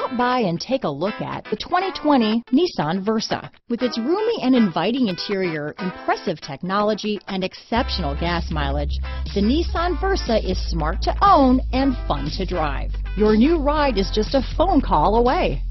Stop by and take a look at the 2020 Nissan Versa. With its roomy and inviting interior, impressive technology, and exceptional gas mileage, the Nissan Versa is smart to own and fun to drive. Your new ride is just a phone call away.